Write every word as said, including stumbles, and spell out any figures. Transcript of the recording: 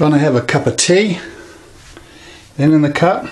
Trying to have a cup of tea. Then in the cup